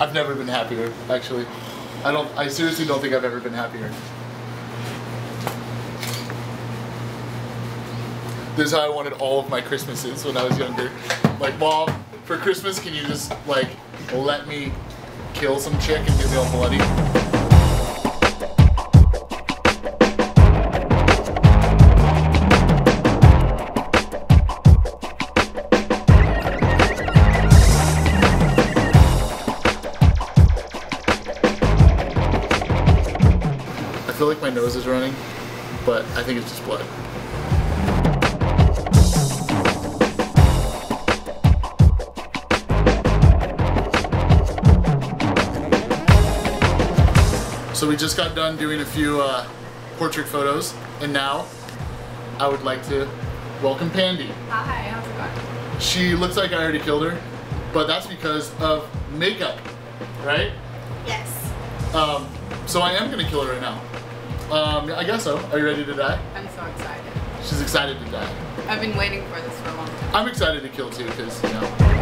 I've never been happier, actually. I seriously don't think I've ever been happier. This is how I wanted all of my Christmases when I was younger. Like, Mom, for Christmas, can you just, like, let me kill some chick and get me all bloody? I feel like my nose is running, but I think it's just blood. So we just got done doing a few portrait photos, and now I would like to welcome Pandy. Hi, how's it going? She looks like I already killed her, but that's because of makeup, right? Yes. So I am gonna kill her right now. I guess so. Are you ready to die? I'm so excited. She's excited to die. I've been waiting for this for a long time. I'm excited to kill too, because, you know.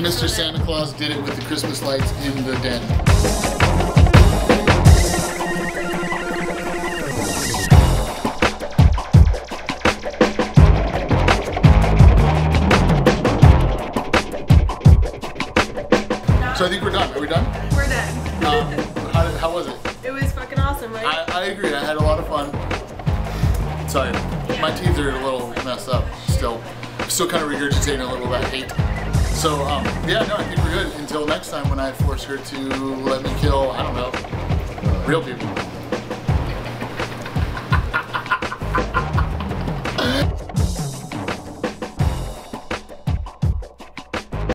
Mr. Santa Claus did it with the Christmas lights in the den. So I think we're done. Are we done? We're done. How was it? It was fucking awesome, right? I agree. I had a lot of fun. Sorry. Yeah. My teeth are a little messed up still. I'm still kind of regurgitating a little of that hate. So, yeah, no, I think we're good until next time when I force her to let me kill, I don't know, real people.